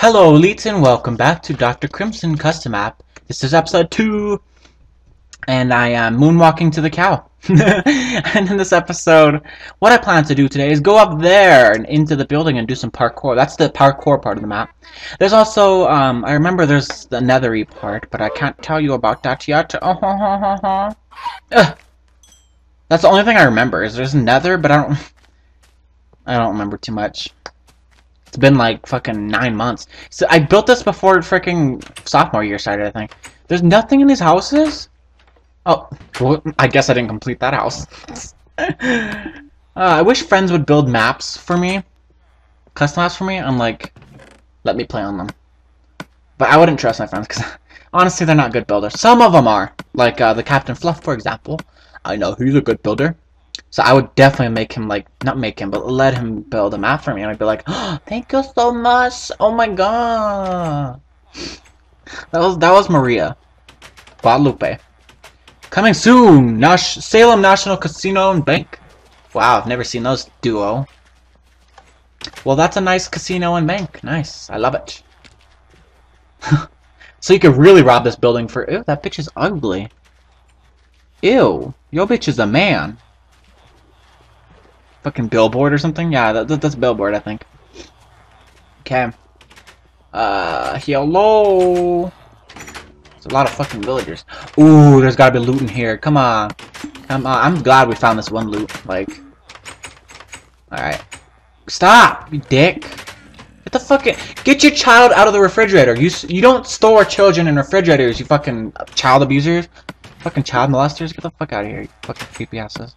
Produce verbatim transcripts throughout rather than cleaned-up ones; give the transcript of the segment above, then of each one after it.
Hello elites and welcome back to Doctor Crimson Custom App. This is episode two and I am moonwalking to the cow. And in this episode, what I plan to do today is go up there and into the building and do some parkour. That's the parkour part of the map. There's also, um, I remember there's the nethery part, but I can't tell you about that yet. Oh, oh, oh, oh, oh. That's the only thing I remember is there's nether, but I don't, I don't remember too much. It's been like fucking nine months. So I built this before freaking sophomore year started, I think. There's nothing in these houses? Oh, well, I guess I didn't complete that house. uh, I wish friends would build maps for me. Custom maps for me. I'm like, let me play on them. But I wouldn't trust my friends because honestly, they're not good builders. Some of them are. Like uh, the Captain Fluff, for example. I know he's a good builder. So I would definitely make him, like, not make him, but let him build a map for me. And I'd be like, oh, thank you so much. Oh, my God. That was that was Maria. Guadalupe. Coming soon. Nash Salem National Casino and Bank. Wow, I've never seen those duo. Well, that's a nice casino and bank. Nice. I love it. So you could really rob this building for... Ew, that bitch is ugly. Ew. Your bitch is a man. Fucking billboard or something? Yeah, that, that, that's billboard, I think. Okay. Uh, hello. There's a lot of fucking villagers. Ooh, there's gotta be loot in here. Come on. Come on. I'm glad we found this one loot. Like. Alright. Stop, you dick. Get the fucking. Get your child out of the refrigerator. You, you don't store children in refrigerators, you fucking child abusers. Fucking child molesters. Get the fuck out of here, you fucking creepy asses.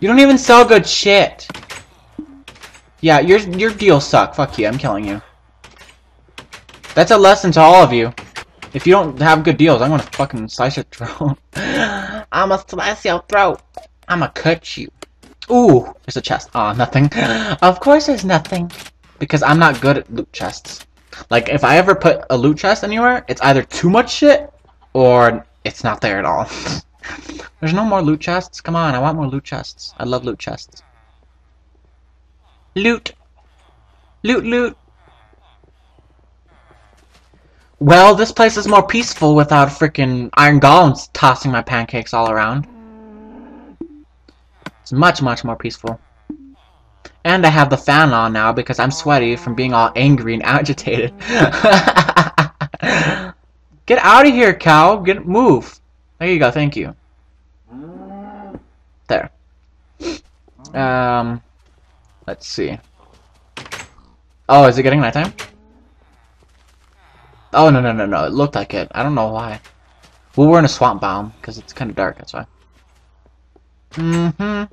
You don't even sell good shit. Yeah, your your deals suck. Fuck you, I'm killing you. That's a lesson to all of you. If you don't have good deals, I'm gonna fucking slice your throat. I'ma slice your throat. I'ma cut you. Ooh, there's a chest. Aw, nothing. Of course there's nothing. Because I'm not good at loot chests. Like, if I ever put a loot chest anywhere, it's either too much shit, or it's not there at all. There's no more loot chests. Come on, I want more loot chests. I love loot chests. Loot. Loot, loot. Well, this place is more peaceful without freaking iron golems tossing my pancakes all around. It's much, much more peaceful. And I have the fan on now because I'm sweaty from being all angry and agitated. Get out of here, cow. Get move. There you go, thank you. There. Um, let's see. Oh, is it getting nighttime? Oh, no, no, no, no. It looked like it. I don't know why. Well, we're in a swamp biome, because it's kind of dark, that's why. Mm-hmm.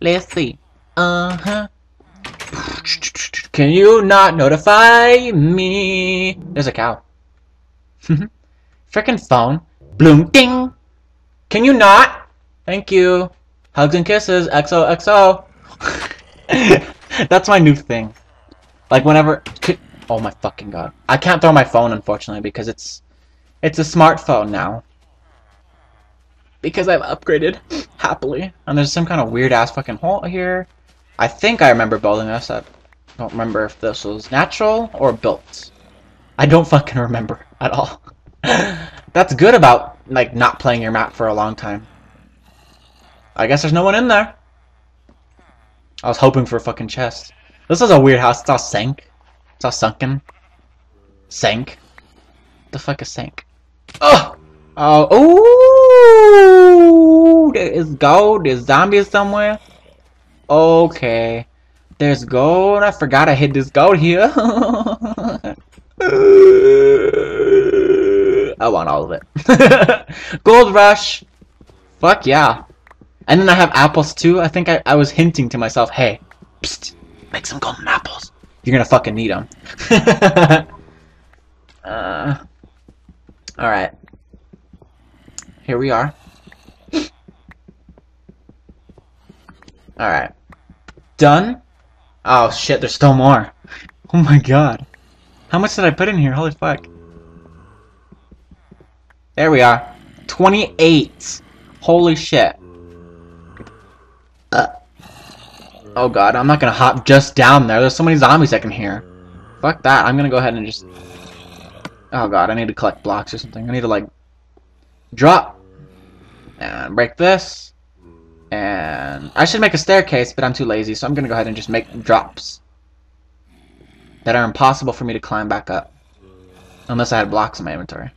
Let's see. Uh-huh. Can you not notify me? There's a cow. Frickin' phone. Bloom ding! Can you not? Thank you. Hugs and kisses. X O X O. That's my new thing. Like whenever. Oh my fucking god! I can't throw my phone unfortunately because it's it's a smartphone now. Because I've upgraded happily. And there's some kind of weird ass fucking hole here. I think I remember building this. I don't remember if this was natural or built. I don't fucking remember at all. That's good about, like, not playing your map for a long time. I guess there's no one in there. I was hoping for a fucking chest. This is a weird house. It's all sank. It's all sunken. Sank. What the fuck is sank? Oh! Oh! Oh! There is gold. There's zombies somewhere. Okay. There's gold. I forgot I hid this gold here. I want all of it. Gold rush. Fuck yeah. And then I have apples too. I think I, I was hinting to myself, hey, psst, make some golden apples. You're gonna fucking need them. uh, Alright. Here we are. Alright. Done? Oh shit, there's still more. Oh my god. How much did I put in here? Holy fuck. There we are. twenty-eight. Holy shit. Uh. Oh god, I'm not gonna hop just down there. There's so many zombies I can hear. Fuck that. I'm gonna go ahead and just... Oh god, I need to collect blocks or something. I need to, like, drop and break this. And I should make a staircase, but I'm too lazy, so I'm gonna go ahead and just make drops that are impossible for me to climb back up. Unless I had blocks in my inventory.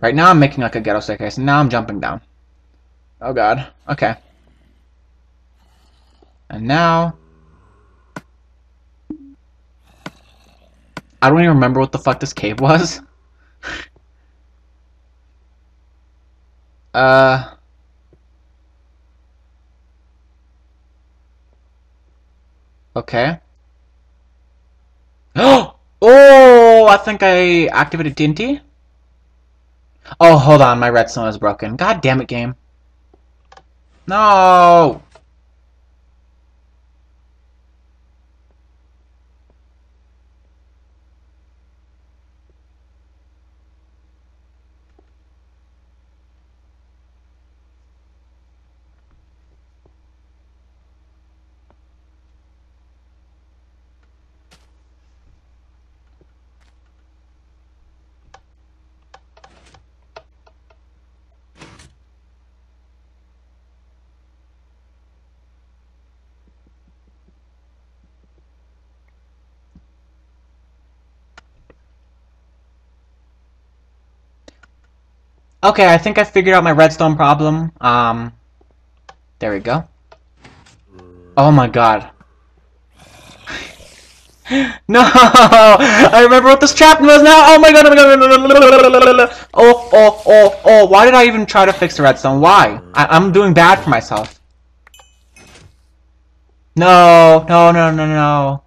Right now I'm making like a ghetto staircase, and now I'm jumping down. Oh god. Okay. And now... I don't even remember what the fuck this cave was. uh... Okay. Oh! Oh! I think I activated T N T? Oh, hold on. My redstone is broken. God damn it, game. No! Okay, I think I figured out my redstone problem. Um, there we go. Oh my god. No! I remember what this trap was now! Oh my god, oh my god! Oh, oh, oh, oh, why did I even try to fix the redstone? Why? I I'm doing bad for myself. No, no, no, no, no.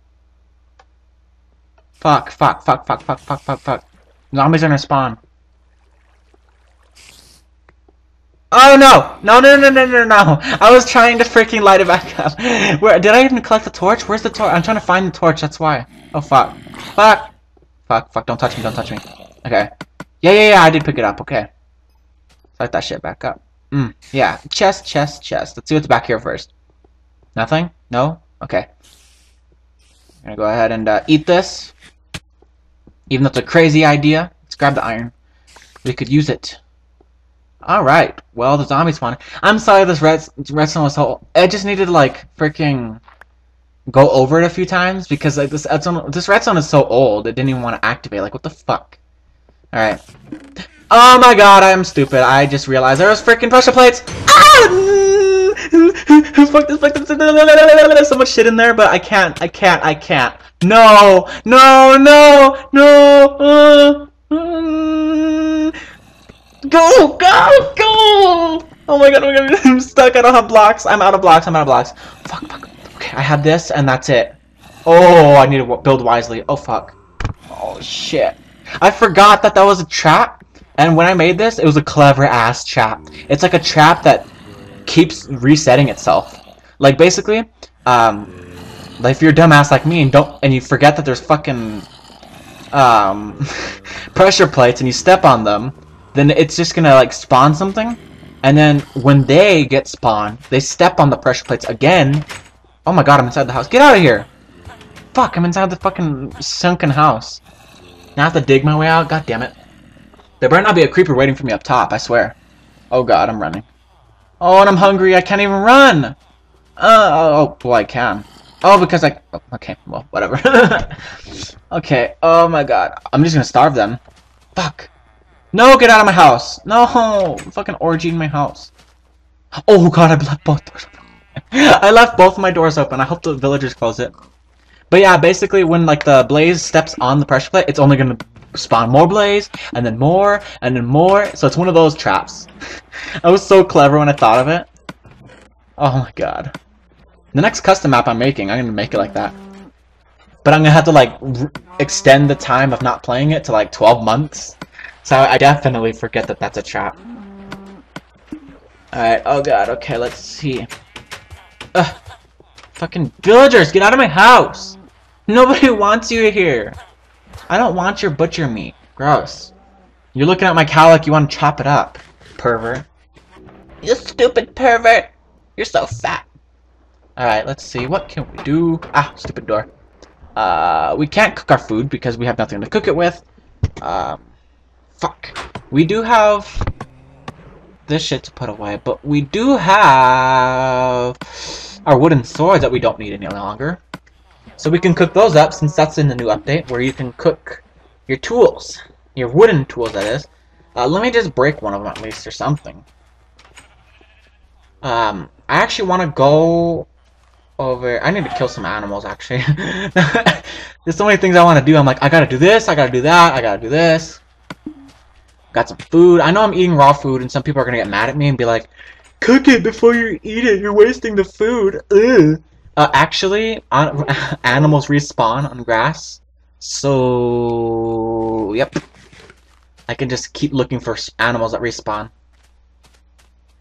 Fuck, fuck, fuck, fuck, fuck, fuck, fuck, fuck. Zombies are gonna spawn. Oh no! No, no, no, no, no, no! I was trying to freaking light it back up. Where did I even collect the torch? Where's the torch? I'm trying to find the torch, that's why. Oh fuck. Fuck! Fuck, fuck, don't touch me, don't touch me. Okay. Yeah, yeah, yeah, I did pick it up, okay. Light that shit back up. Mm, yeah. Chest, chest, chest. Let's see what's back here first. Nothing? No? Okay. I'm gonna go ahead and uh, eat this. Even though it's a crazy idea, let's grab the iron. We could use it. Alright, well, the zombies spawned. I'm sorry this red, redstone was so... I just needed to, like, freaking go over it a few times, because, like, this redstone, this redstone is so old, it didn't even want to activate. Like, what the fuck? Alright. Oh my god, I'm stupid. I just realized there was freaking pressure plates! Ah! Fuck this, fuck this. There's so much shit in there, but I can't, I can't, I can't. No! No, no, no! Uh, uh. Go! Go! Go! Oh my god, I'm stuck. I don't have blocks. I'm out of blocks. I'm out of blocks. Fuck, fuck. Okay, I had this, and that's it. Oh, I need to build wisely. Oh, fuck. Oh, shit. I forgot that that was a trap, and when I made this, it was a clever-ass trap. It's like a trap that keeps resetting itself. Like, basically, um, like if you're a dumbass like me and, don't, and you forget that there's fucking um, pressure plates and you step on them, then it's just gonna like spawn something, and then when they get spawned, they step on the pressure plates again. Oh my god, I'm inside the house. Get out of here! Fuck, I'm inside the fucking sunken house. Now I have to dig my way out, god damn it. There better not be a creeper waiting for me up top, I swear. Oh god, I'm running. Oh, and I'm hungry, I can't even run! Uh, oh, well I can. Oh, because I... Oh, okay, well, whatever. Okay, oh my god. I'm just gonna starve then. Fuck. No, get out of my house! No! Fucking orgy in my house. Oh god, I left both doors open. I left both of my doors open. I hope the villagers close it. But yeah, basically when like the blaze steps on the pressure plate, it's only gonna spawn more blaze, and then more, and then more. So it's one of those traps. I was so clever when I thought of it. Oh my god. The next custom map I'm making, I'm gonna make it like that. But I'm gonna have to like r extend the time of not playing it to like twelve months. So I definitely forget that that's a trap. Alright, oh god, okay, let's see. Ugh. Fucking villagers, get out of my house! Nobody wants you here! I don't want your butcher meat. Gross. You're looking at my cow like you want to chop it up, pervert. You stupid pervert! You're so fat! Alright, let's see, what can we do? Ah, stupid door. Uh, we can't cook our food because we have nothing to cook it with. Um, fuck. We do have this shit to put away, but we do have our wooden sword that we don't need any longer. So we can cook those up, since that's in the new update, where you can cook your tools. Your wooden tools, that is. Uh, let me just break one of them at least, or something. Um, I actually want to go over... I need to kill some animals, actually. There's so many things I want to do. I'm like, I gotta do this, I gotta do that, I gotta do this. Got some food. I know I'm eating raw food, and some people are gonna get mad at me and be like, cook it before you eat it, you're wasting the food. Ugh. Uh, actually, on, animals respawn on grass, so... Yep. I can just keep looking for animals that respawn.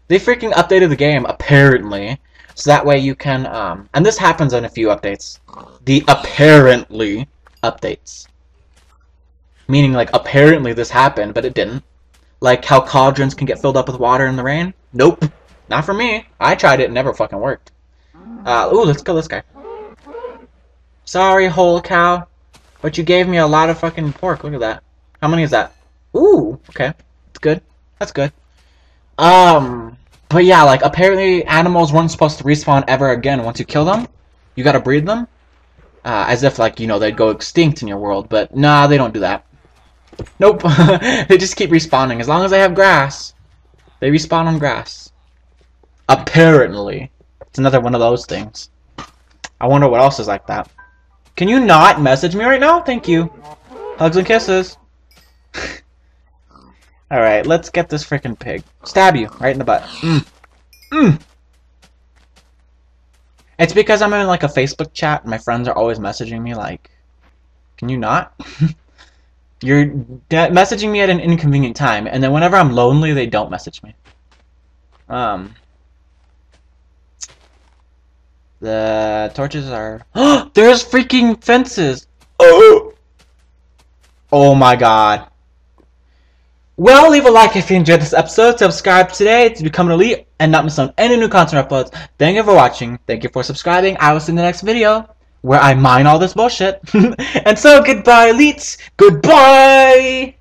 They freaking updated the game, apparently. So that way you can, um... and this happens in a few updates. The apparently updates. Meaning, like, apparently this happened, but it didn't. Like how cauldrons can get filled up with water in the rain? Nope. Not for me. I tried it, it never fucking worked. Uh, ooh, let's kill this guy. Sorry, whole cow. But you gave me a lot of fucking pork. Look at that. How many is that? Ooh, okay. That's good. That's good. Um, but yeah, like, apparently animals weren't supposed to respawn ever again once you kill them. You gotta breed them. Uh, as if, like, you know, they'd go extinct in your world. But nah, they don't do that. Nope. They just keep respawning. As long as they have grass, they respawn on grass. Apparently. It's another one of those things. I wonder what else is like that. Can you not message me right now? Thank you. Hugs and kisses. Alright, let's get this freaking pig. Stab you right in the butt. Mm. Mm. It's because I'm in like a Facebook chat and my friends are always messaging me like, can you not? You're messaging me at an inconvenient time, and then whenever I'm lonely, they don't message me. Um... The torches are... There's freaking fences! Oh! Oh my god. Well, leave a like if you enjoyed this episode. Subscribe today to become an elite and not miss on any new content uploads. Thank you for watching. Thank you for subscribing. I will see you in the next video where I mine all this bullshit. And so, goodbye elites! Goodbye!